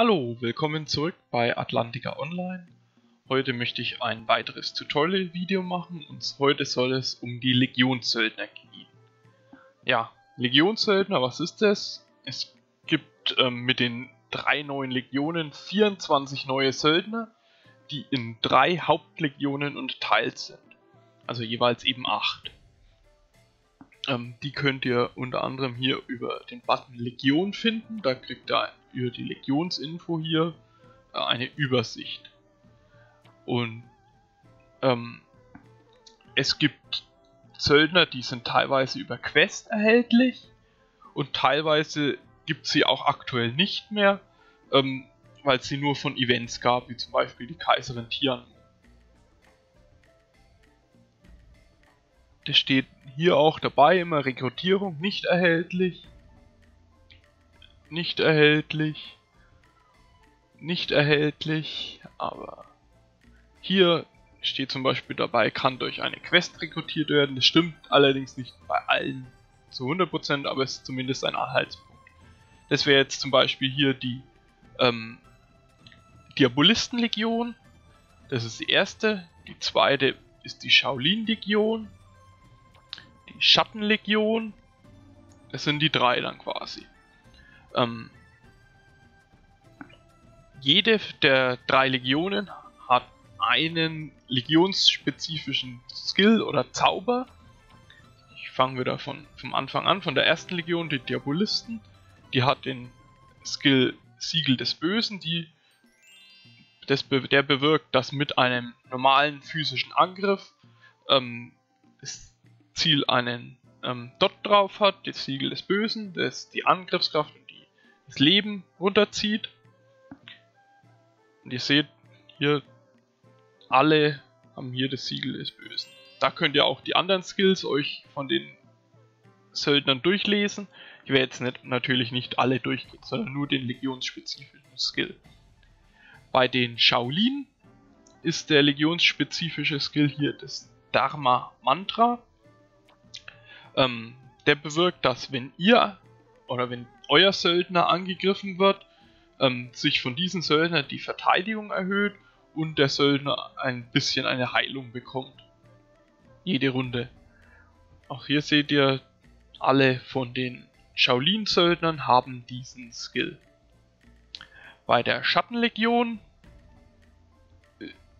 Hallo, willkommen zurück bei Atlantica Online. Heute möchte ich ein weiteres Tutorial-Video machen und heute soll es um die Legionssöldner gehen. Ja, Legionssöldner, was ist das? Es gibt mit den 3 neuen Legionen 24 neue Söldner, die in 3 Hauptlegionen unterteilt sind. Also jeweils eben 8. Die könnt ihr unter anderem hier über den Button Legion finden. Da kriegt ihr über die Legionsinfo hier eine Übersicht. Und es gibt Söldner, die sind teilweise über Quest erhältlich und teilweise gibt es sie auch aktuell nicht mehr, weil es sie nur von Events gab, wie zum Beispiel die Kaiserentieren. Das steht hier auch dabei immer Rekrutierung nicht erhältlich. Nicht erhältlich, nicht erhältlich, aber hier steht zum Beispiel dabei, kann durch eine Quest rekrutiert werden. Das stimmt allerdings nicht bei allen zu 100%, aber es ist zumindest ein Anhaltspunkt. Das wäre jetzt zum Beispiel hier die Diabolisten Legion, das ist die erste. Die zweite ist die Shaolin Legion, die Schattenlegion, das sind die 3 dann quasi. Jede der 3 Legionen hat einen legionsspezifischen Skill oder Zauber. Ich fange wieder vom Anfang an, von der ersten Legion, den Diabolisten. Die hat den Skill Siegel des Bösen, der bewirkt, dass mit einem normalen physischen Angriff das Ziel einen Dot drauf hat, das Siegel des Bösen, das die Angriffskraft und das Leben runterzieht. Und ihr seht hier, alle haben hier das Siegel des Bösen. Da könnt ihr auch die anderen Skills euch von den Söldnern durchlesen. Ich werde jetzt natürlich nicht alle durchgehen, sondern nur den legionsspezifischen Skill. Bei den Shaolin ist der legionsspezifische Skill hier das Dharma Mantra. Der bewirkt, dass wenn euer Söldner angegriffen wird, sich von diesen Söldnern die Verteidigung erhöht und der Söldner ein bisschen eine Heilung bekommt. Jede Runde. Auch hier seht ihr, alle von den Shaolin-Söldnern haben diesen Skill. Bei der Schattenlegion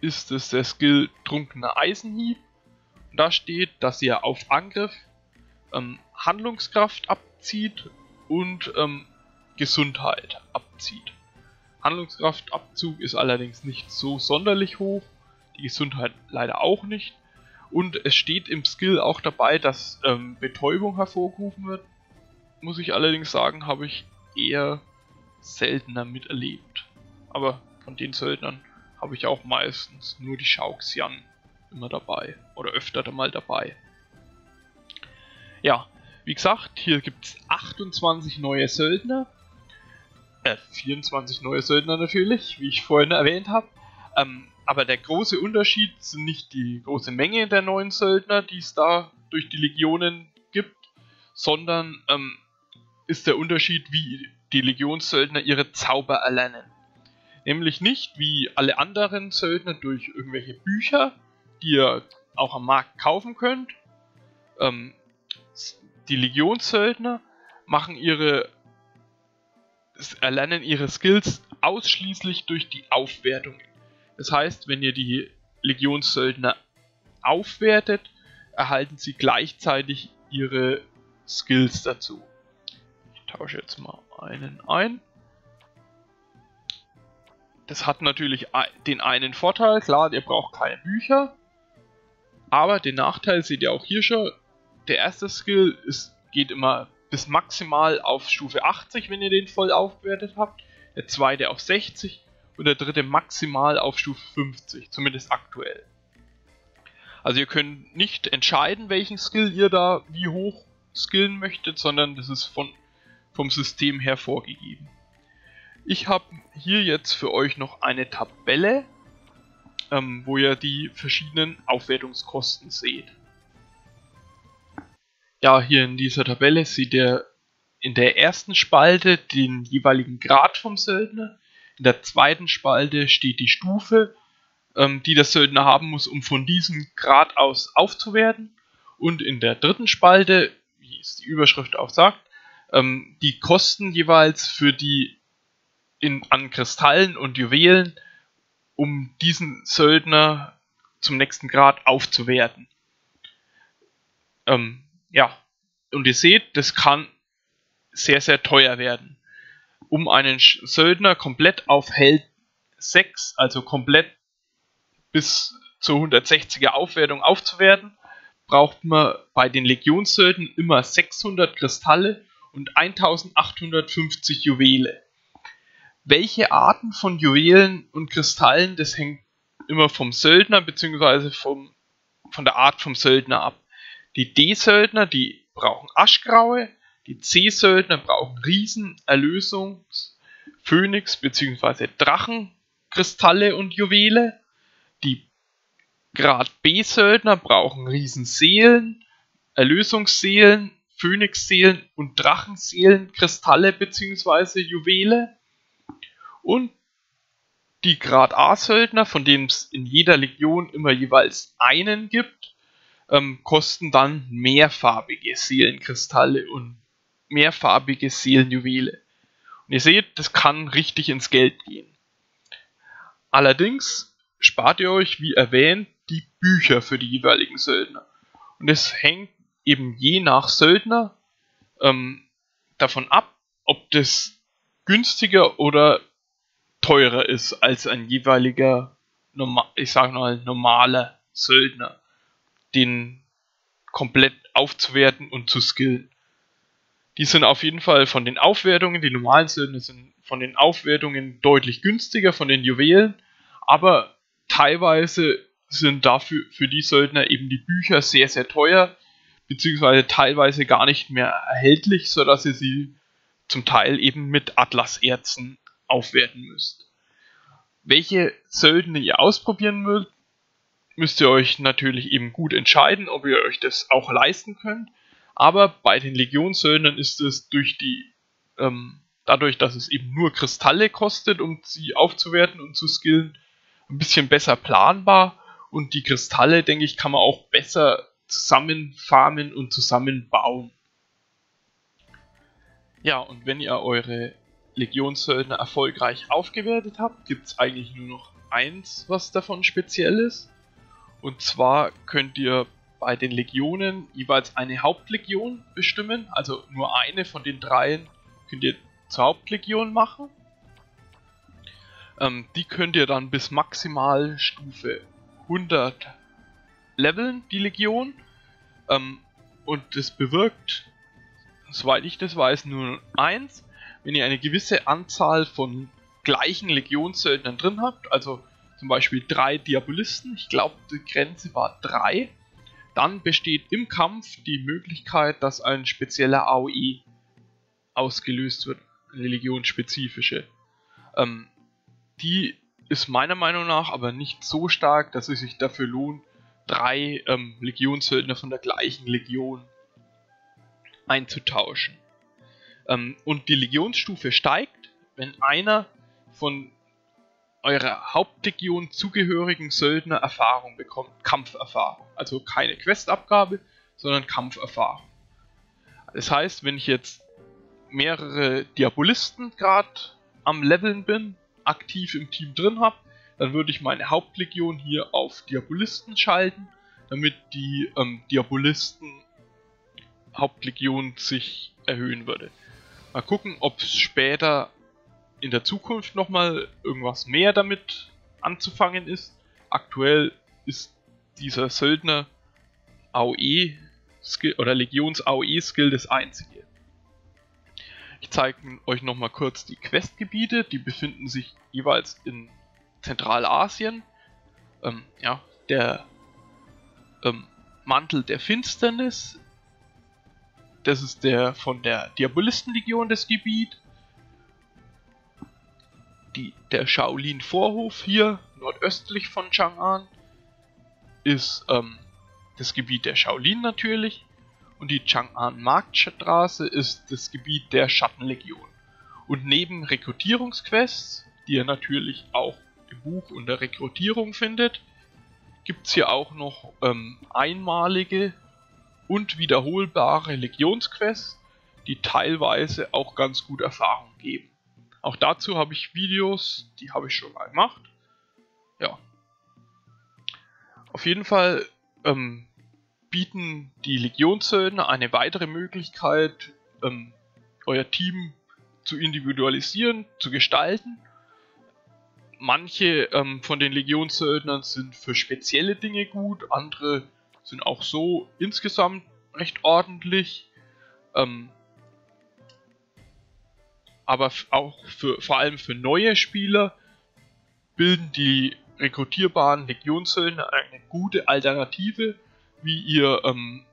ist es der Skill trunkener Eisenhieb. Da steht, dass ihr auf Angriff Handlungskraft abzieht und Gesundheit abzieht. Handlungskraftabzug ist allerdings nicht so sonderlich hoch, die Gesundheit leider auch nicht. Und es steht im Skill auch dabei, dass Betäubung hervorgerufen wird. Muss ich allerdings sagen, habe ich eher seltener miterlebt. Aber von den Söldnern habe ich auch meistens nur die Shaoxian immer dabei oder öfter mal dabei. Ja, wie gesagt, hier gibt es 28 neue Söldner, 24 neue Söldner natürlich, wie ich vorhin erwähnt habe, aber der große Unterschied sind nicht die große Menge der neuen Söldner, die es da durch die Legionen gibt, sondern ist der Unterschied, wie die Legionssöldner ihre Zauber erlernen. Nämlich nicht wie alle anderen Söldner durch irgendwelche Bücher, die ihr auch am Markt kaufen könnt. Die Legionssöldner erlernen ihre Skills ausschließlich durch die Aufwertung. Das heißt, wenn ihr die Legionssöldner aufwertet, erhalten sie gleichzeitig ihre Skills dazu. Ich tausche jetzt mal einen ein. Das hat natürlich den einen Vorteil, klar, ihr braucht keine Bücher, aber den Nachteil seht ihr auch hier schon. Der erste Skill geht immer bis maximal auf Stufe 80, wenn ihr den voll aufgewertet habt, der zweite auf 60 und der dritte maximal auf Stufe 50, zumindest aktuell. Also ihr könnt nicht entscheiden, welchen Skill ihr da wie hoch skillen möchtet, sondern das ist vom System her vorgegeben. Ich habe hier jetzt für euch noch eine Tabelle, wo ihr die verschiedenen Aufwertungskosten seht. Ja, hier in dieser Tabelle seht ihr in der ersten Spalte den jeweiligen Grad vom Söldner, In der zweiten Spalte steht die Stufe, die der Söldner haben muss, um von diesem Grad aus aufzuwerten. Und in der dritten Spalte, wie es die Überschrift auch sagt, die Kosten jeweils für die an Kristallen und Juwelen, um diesen Söldner zum nächsten Grad aufzuwerten. Ja, und ihr seht, das kann sehr, sehr teuer werden. Um einen Söldner komplett auf Held 6, also komplett bis zur 160er Aufwertung aufzuwerten, braucht man bei den Legionssöldnern immer 600 Kristalle und 1850 Juwele. Welche Arten von Juwelen und Kristallen, das hängt immer vom Söldner bzw. von der Art vom Söldner ab. Die D-Söldner, die brauchen Aschgraue, die C-Söldner brauchen Riesen-, Erlösungs-, Phönix- bzw. Drachenkristalle und Juwele. Die Grad B-Söldner brauchen Riesenseelen, Erlösungsseelen, Phönixseelen und Drachenseelen, Kristalle bzw. Juwele. Und die Grad A-Söldner, von denen es in jeder Legion immer jeweils einen gibt, kosten dann mehrfarbige Seelenkristalle und mehrfarbige Seelenjuwele. Und ihr seht, das kann richtig ins Geld gehen. Allerdings spart ihr euch, wie erwähnt, die Bücher für die jeweiligen Söldner. Und es hängt eben je nach Söldner davon ab, ob das günstiger oder teurer ist als ein jeweiliger, ich sage mal, normaler Söldner, den komplett aufzuwerten und zu skillen. Die sind auf jeden Fall von den Aufwertungen, die normalen Söldner sind von den Aufwertungen deutlich günstiger, von den Juwelen, aber teilweise sind dafür für die Söldner eben die Bücher sehr, sehr teuer, beziehungsweise teilweise gar nicht mehr erhältlich, sodass ihr sie zum Teil eben mit Atlaserzen aufwerten müsst. Welche Söldner ihr ausprobieren wollt, müsst ihr euch natürlich eben gut entscheiden, ob ihr euch das auch leisten könnt. Aber bei den Legionssöldnern ist es durch die dadurch, dass es eben nur Kristalle kostet, um sie aufzuwerten und zu skillen, ein bisschen besser planbar. Und die Kristalle, denke ich, kann man auch besser zusammenfarmen und zusammenbauen. Ja, und wenn ihr eure Legionssöldner erfolgreich aufgewertet habt, gibt es eigentlich nur noch eins, was davon speziell ist. Und zwar könnt ihr bei den Legionen jeweils eine Hauptlegion bestimmen, also nur eine von den dreien könnt ihr zur Hauptlegion machen. Die könnt ihr dann bis maximal Stufe 100 leveln, die Legion. Und das bewirkt, soweit ich das weiß, nur eins: wenn ihr eine gewisse Anzahl von gleichen Legionssöldnern drin habt, also zum Beispiel 3 Diabolisten, ich glaube die Grenze war 3, dann besteht im Kampf die Möglichkeit, dass ein spezieller AoE ausgelöst wird, eine legionsspezifische. Die ist meiner Meinung nach aber nicht so stark, dass es sich dafür lohnt, 3 Legionssöldner von der gleichen Legion einzutauschen. Und die Legionsstufe steigt, wenn einer von eurer Hauptlegion zugehörigen Söldner Erfahrung bekommt, Kampferfahrung. Also keine Questabgabe, sondern Kampferfahrung. Das heißt, wenn ich jetzt mehrere Diabolisten gerade am Leveln bin, aktiv im Team drin habe, dann würde ich meine Hauptlegion hier auf Diabolisten schalten, damit die Diabolisten Hauptlegion sich erhöhen würde. Mal gucken, ob es später in der Zukunft nochmal irgendwas mehr damit anzufangen ist. Aktuell ist dieser Söldner AoE Skill oder Legions AoE Skill das einzige. Ich zeige euch nochmal kurz die Questgebiete, die befinden sich jeweils in Zentralasien. Ja, der Mantel der Finsternis, das ist der von der Diabolisten Legion das Gebiet. Der Shaolin-Vorhof hier, nordöstlich von Chang'an, ist das Gebiet der Shaolin natürlich. Und die Chang'an-Marktstraße ist das Gebiet der Schattenlegion. Und neben Rekrutierungsquests, die ihr natürlich auch im Buch unter Rekrutierung findet. Gibt es hier auch noch einmalige und wiederholbare Legionsquests, die teilweise auch ganz gut Erfahrung geben. Auch dazu habe ich Videos, die habe ich schon mal gemacht. Ja. Auf jeden Fall bieten die Legionssöldner eine weitere Möglichkeit, euer Team zu individualisieren, zu gestalten. Manche von den Legionssöldnern sind für spezielle Dinge gut, andere sind auch so insgesamt recht ordentlich. Aber auch vor allem für neue Spieler bilden die rekrutierbaren Legionssöldner eine gute Alternative, wie ihr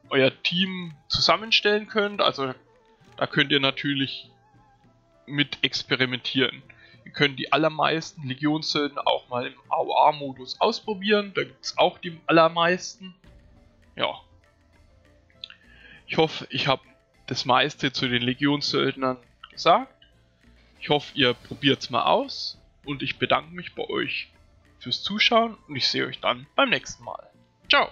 euer Team zusammenstellen könnt. Also da könnt ihr natürlich mit experimentieren. Ihr könnt die allermeisten Legionssöldner auch mal im AoA-Modus ausprobieren. Da gibt es auch die allermeisten. Ja. Ich hoffe, ich habe das meiste zu den Legionssöldnern gesagt. Ich hoffe, ihr probiert es mal aus. Und ich bedanke mich bei euch fürs Zuschauen. Und ich sehe euch dann beim nächsten Mal. Ciao!